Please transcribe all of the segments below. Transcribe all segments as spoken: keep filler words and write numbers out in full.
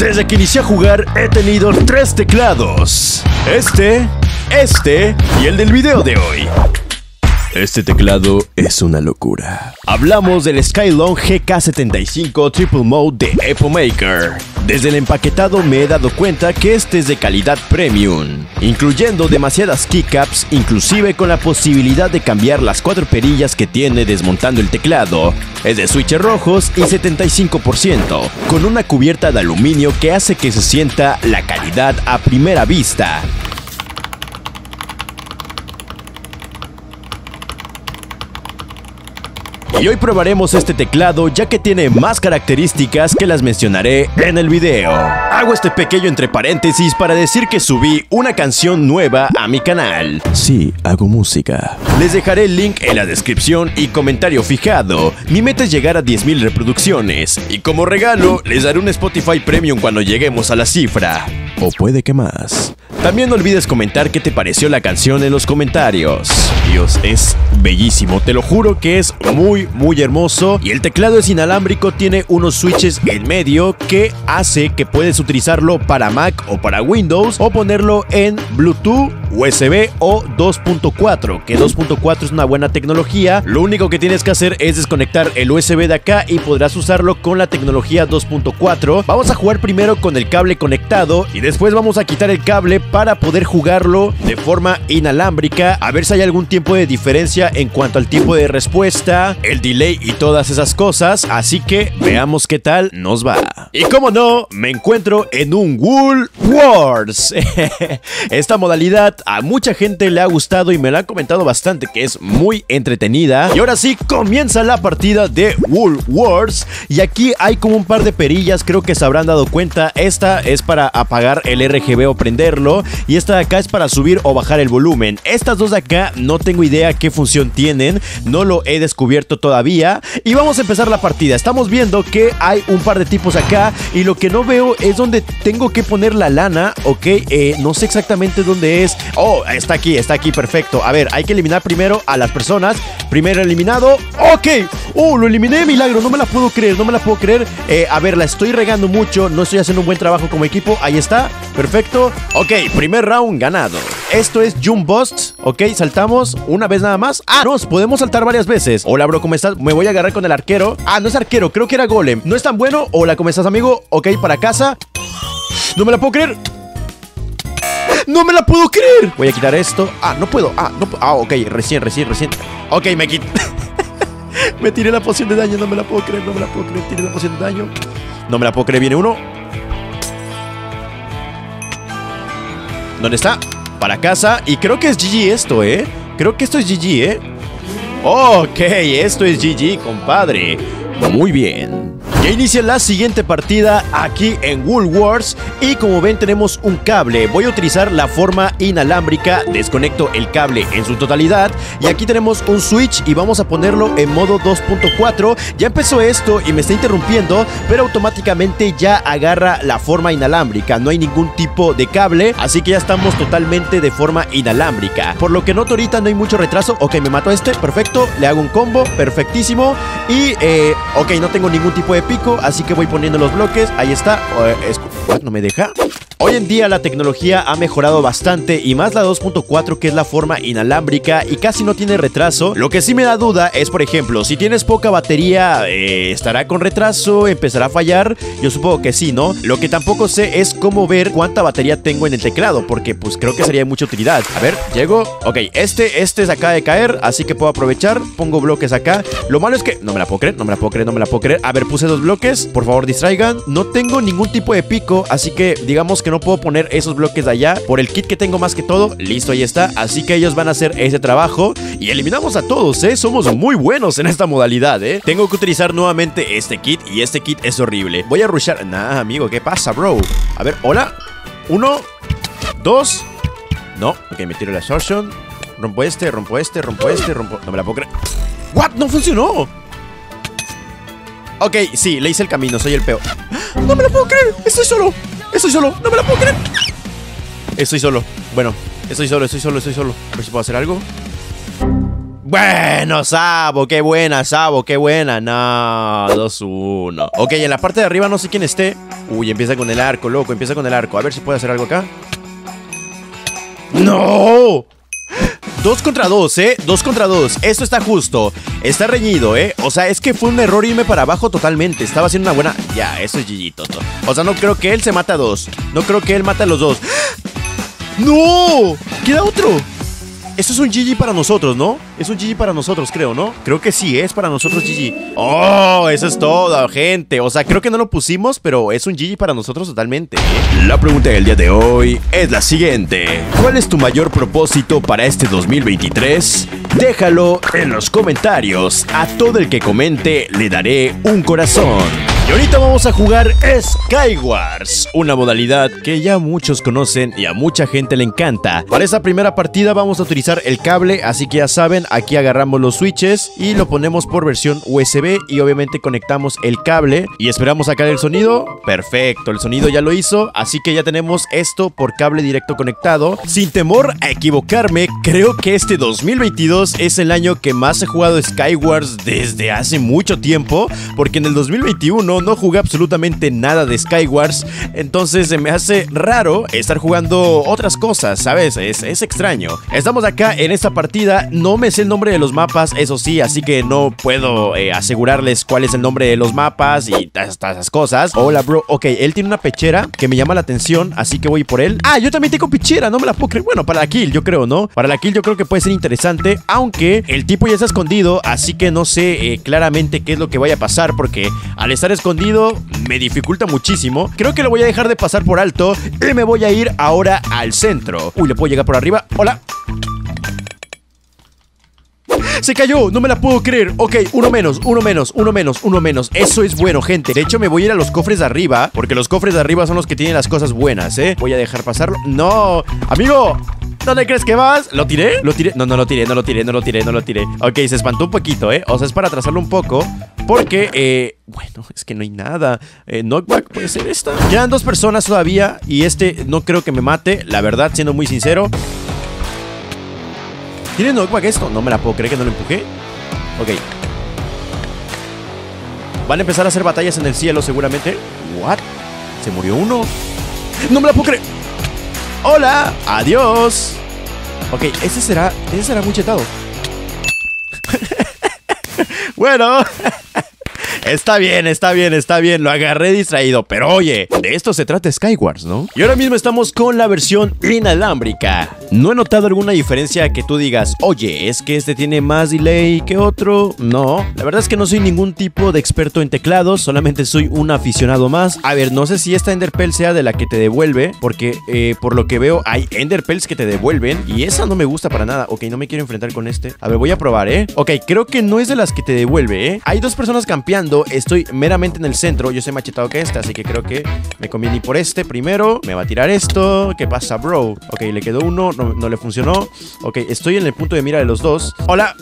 Desde que inicié a jugar he tenido tres teclados. Este, este y el del video de hoy. Este teclado es una locura. Hablamos del SkyLoong G K setenta y cinco Triple Mode de Epomaker. Desde el empaquetado me he dado cuenta que este es de calidad premium, incluyendo demasiadas keycaps, inclusive con la posibilidad de cambiar las cuatro perillas que tiene desmontando el teclado. Es de switches rojos y setenta y cinco por ciento, con una cubierta de aluminio que hace que se sienta la calidad a primera vista. Y hoy probaremos este teclado ya que tiene más características que las mencionaré en el video. Hago este pequeño entre paréntesis para decir que subí una canción nueva a mi canal. Sí, hago música. Les dejaré el link en la descripción y comentario fijado. Mi meta es llegar a diez mil reproducciones y como regalo les daré un Spotify Premium cuando lleguemos a la cifra. O puede que más. También no olvides comentar qué te pareció la canción en los comentarios. Dios, es bellísimo, te lo juro que es muy muy hermoso. Y el teclado es inalámbrico, tiene unos switches en medio que hace que puedes utilizarlo para Mac o para Windows, o ponerlo en Bluetooth, U S B o dos punto cuatro, que dos punto cuatro es una buena tecnología. Lo único que tienes que hacer es desconectar el U S B de acá y podrás usarlo con la tecnología dos punto cuatro. Vamos a jugar primero con el cable conectado y después vamos a quitar el cable para poder jugarlo de forma inalámbrica, a ver si hay algún tiempo de diferencia en cuanto al tipo de respuesta, el delay y todas esas cosas, así que veamos qué tal nos va. Y como no, me encuentro en un Wool Wars. Esta modalidad a mucha gente le ha gustado y me la han comentado bastante, que es muy entretenida. Y ahora sí, comienza la partida de Wool Wars. Y aquí hay como un par de perillas, creo que se habrán dado cuenta. Esta es para apagar el R G B o prenderlo, y esta de acá es para subir o bajar el volumen. Estas dos de acá no tengo idea qué función tienen, no lo he descubierto todavía. Y vamos a empezar la partida. Estamos viendo que hay un par de tipos acá, y lo que no veo es dónde tengo que poner la lana, ok, eh, no sé exactamente dónde es. Oh, está aquí, está aquí, perfecto. A ver, hay que eliminar primero a las personas. Primero eliminado, ok. Oh, lo eliminé, milagro, no me la puedo creer, no me la puedo creer. eh, A ver, la estoy regando mucho, no estoy haciendo un buen trabajo como equipo. Ahí está, perfecto, ok, primer round ganado. Esto es Jump Bust, ok, saltamos una vez nada más. Ah, nos podemos saltar varias veces. Hola bro, ¿cómo estás? Me voy a agarrar con el arquero. Ah, no es arquero, creo que era golem, no es tan bueno. Hola, ¿cómo estás amigo? Ok, para casa. No me la puedo creer. ¡No me la puedo creer! Voy a quitar esto. Ah, no puedo. Ah, no puedo. Ah, ok. Recién, recién, recién. Ok, me quité. Me tiré la poción de daño. No me la puedo creer. No me la puedo creer. Tiré la poción de daño. No me la puedo creer. Viene uno. ¿Dónde está? Para casa. Y creo que es G G esto, ¿eh? Creo que esto es G G, ¿eh? Ok, esto es G G, compadre. Muy bien. Ya inicia la siguiente partida aquí en Wool Wars. Y como ven tenemos un cable. Voy a utilizar la forma inalámbrica. Desconecto el cable en su totalidad. Y aquí tenemos un switch y vamos a ponerlo en modo dos punto cuatro. Ya empezó esto y me está interrumpiendo, pero automáticamente ya agarra la forma inalámbrica. No hay ningún tipo de cable, así que ya estamos totalmente de forma inalámbrica. Por lo que noto ahorita no hay mucho retraso. Ok, me mato a este, perfecto. Le hago un combo, perfectísimo. Y eh, ok, no tengo ningún tipo de pico, así que voy poniendo los bloques. Ahí está. No me deja. Hoy en día la tecnología ha mejorado bastante, y más la dos punto cuatro, que es la forma inalámbrica y casi no tiene retraso. Lo que sí me da duda es, por ejemplo, si tienes poca batería, eh, ¿estará con retraso? ¿Empezará a fallar? Yo supongo que sí, ¿no? Lo que tampoco sé es cómo ver cuánta batería tengo en el teclado, porque pues creo que sería de mucha utilidad. A ver, llego. Ok, este, este se acaba de caer, así que puedo aprovechar. Pongo bloques acá. Lo malo es que... No me la puedo creer, no me la puedo creer, no me la puedo creer. A ver, puse dos bloques. Por favor, distraigan. No tengo ningún tipo de pico, así que digamos que no puedo poner esos bloques de allá por el kit que tengo más que todo. Listo, ahí está. Así que ellos van a hacer ese trabajo. Y eliminamos a todos, ¿eh? Somos muy buenos en esta modalidad, ¿eh? Tengo que utilizar nuevamente este kit, y este kit es horrible. Voy a rushar. Nah, amigo, ¿qué pasa, bro? A ver, hola. Uno, dos. No, ok, me tiro la shotgun. Rompo este, rompo este, rompo este, rompo... No me la puedo creer. ¿What? No funcionó. Ok, sí, le hice el camino, soy el peor. No me la puedo creer, estoy solo. Estoy solo, no me la puedo creer. Estoy solo, bueno, estoy solo, estoy solo, estoy solo. A ver si puedo hacer algo. Bueno, Sabo, qué buena, Sabo, qué buena. No, dos uno. Ok, en la parte de arriba no sé quién esté. Uy, empieza con el arco, loco, empieza con el arco. A ver si puede hacer algo acá. ¡No! Dos contra dos, ¿eh? Dos contra dos. Esto está justo. Está reñido, ¿eh? O sea, es que fue un error irme para abajo totalmente. Estaba haciendo una buena... Ya, eso es G G, Toto. O sea, no creo que él se mata a dos. No creo que él mata a los dos. ¡No! ¡Queda otro! Esto es un G G para nosotros, ¿no? Es un G G para nosotros, creo, ¿no? Creo que sí, es para nosotros G G. ¡Oh! Eso es todo, gente. O sea, creo que no lo pusimos, pero es un G G para nosotros totalmente. La pregunta del día de hoy es la siguiente. ¿Cuál es tu mayor propósito para este dos mil veintitrés? Déjalo en los comentarios. A todo el que comente le daré un corazón. Y ahorita vamos a jugar Skywars, una modalidad que ya muchos conocen y a mucha gente le encanta. Para esta primera partida vamos a utilizar el cable, así que ya saben, aquí agarramos los switches y lo ponemos por versión U S B y obviamente conectamos el cable y esperamos sacar el sonido. Perfecto, el sonido ya lo hizo, así que ya tenemos esto por cable directo conectado. Sin temor a equivocarme, creo que este dos mil veintidós es el año que más he jugado Skywars desde hace mucho tiempo, porque en el dos mil veintiuno no jugué absolutamente nada de Skywars. Entonces se me hace raro estar jugando otras cosas, ¿sabes? Es, es extraño. Estamos acá en esta partida. No me sé el nombre de los mapas, eso sí, así que no puedo eh, asegurarles cuál es el nombre de los mapas y todas esas cosas. Hola, bro. Ok, él tiene una pechera que me llama la atención, así que voy por él. Ah, yo también tengo pechera, no me la puedo creer. Bueno, para la kill, yo creo, ¿no? Para la kill yo creo que puede ser interesante, aunque el tipo ya está escondido, así que no sé eh, claramente qué es lo que vaya a pasar, porque al estar escondido me dificulta muchísimo. Creo que lo voy a dejar de pasar por alto y me voy a ir ahora al centro. Uy, le puedo llegar por arriba. Hola. Se cayó, no me la puedo creer. Ok, uno menos, uno menos, uno menos, uno menos. Eso es bueno, gente. De hecho, me voy a ir a los cofres de arriba, porque los cofres de arriba son los que tienen las cosas buenas, ¿eh? Voy a dejar pasarlo. No, amigo. ¿Dónde crees que vas? ¿Lo tiré? ¿Lo tiré? No, no lo tiré, no lo tiré, no lo tiré, no lo tiré. Ok, se espantó un poquito, ¿eh? O sea, es para atrasarlo un poco, porque, eh... bueno, es que no hay nada. eh, Knockback puede ser esta. Quedan dos personas todavía y este no creo que me mate, la verdad, siendo muy sincero. ¿Tiene knockback esto? No me la puedo creer que no lo empujé. Ok. Van a empezar a hacer batallas en el cielo seguramente. ¿What? ¿Se murió uno? ¡No me la puedo creer! ¡Hola! ¡Adiós! Ok, ese será... ese será muy chetado. Bueno... Está bien, está bien, está bien, lo agarré distraído. Pero oye, de esto se trata Skywars, ¿no? Y ahora mismo estamos con la versión inalámbrica. No he notado alguna diferencia que tú digas, oye, es que este tiene más delay que otro. No, la verdad es que no soy ningún tipo de experto en teclados, solamente soy un aficionado más. A ver, no sé si esta Enderpearl sea de la que te devuelve, porque eh, por lo que veo hay Enderpearls que te devuelven y esa no me gusta para nada. Ok, no me quiero enfrentar con este. A ver, voy a probar, ¿eh? Ok, creo que no es de las que te devuelve, ¿eh? Hay dos personas campeando. Estoy meramente en el centro. Yo soy más chetado que este, así que creo que me conviene ir por este primero. Me va a tirar esto. ¿Qué pasa, bro? Ok, le quedó uno. No, no le funcionó. Ok, estoy en el punto de mira de los dos. ¡Hola!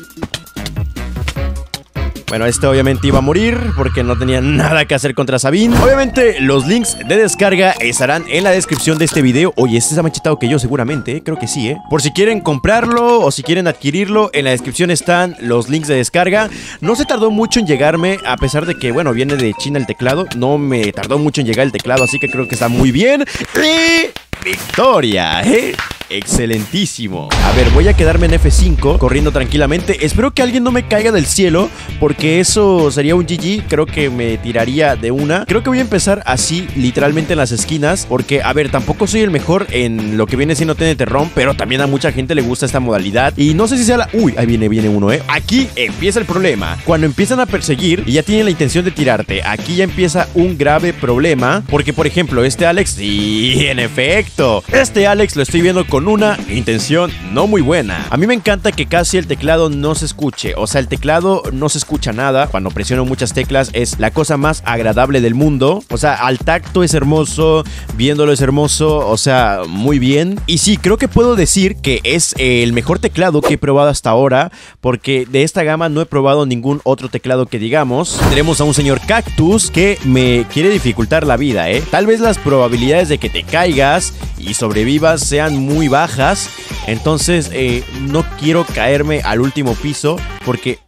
Bueno, este obviamente iba a morir porque no tenía nada que hacer contra Sabine. Obviamente los links de descarga estarán en la descripción de este video. Oye, este está más chetado que yo seguramente, ¿eh? Creo que sí, ¿eh? Por si quieren comprarlo o si quieren adquirirlo, en la descripción están los links de descarga. No se tardó mucho en llegarme, a pesar de que, bueno, viene de China el teclado. No me tardó mucho en llegar el teclado, así que creo que está muy bien. ¡Y victoria! ¿Eh? Excelentísimo. A ver, voy a quedarme en F cinco, corriendo tranquilamente. Espero que alguien no me caiga del cielo, porque eso sería un G G. Creo que me tiraría de una. Creo que voy a empezar así, literalmente en las esquinas, porque, a ver, tampoco soy el mejor en lo que viene siendo T N T ROM, pero también a mucha gente le gusta esta modalidad. Y no sé si sea la... Uy, ahí viene, viene uno, ¿eh? Aquí empieza el problema. Cuando empiezan a perseguir y ya tienen la intención de tirarte, aquí ya empieza un grave problema, porque, por ejemplo, este Alex... Sí, en efecto. Este Alex lo estoy viendo con con una intención no muy buena. A mí me encanta que casi el teclado no se escuche. O sea, el teclado no se escucha nada. Cuando presiono muchas teclas es la cosa más agradable del mundo. O sea, al tacto es hermoso, viéndolo es hermoso. O sea, muy bien. Y sí, creo que puedo decir que es el mejor teclado que he probado hasta ahora, porque de esta gama no he probado ningún otro teclado que digamos. Tenemos a un señor cactus que me quiere dificultar la vida, ¿eh? Tal vez las probabilidades de que te caigas y sobrevivas sean muy muy bajas. Entonces eh, no quiero caerme al último piso porque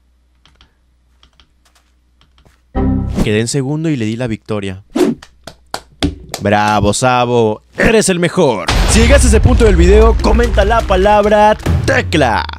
quedé en segundo y le di la victoria. Bravo, Sabo, eres el mejor. Si llegaste a ese punto del video, comenta la palabra tecla.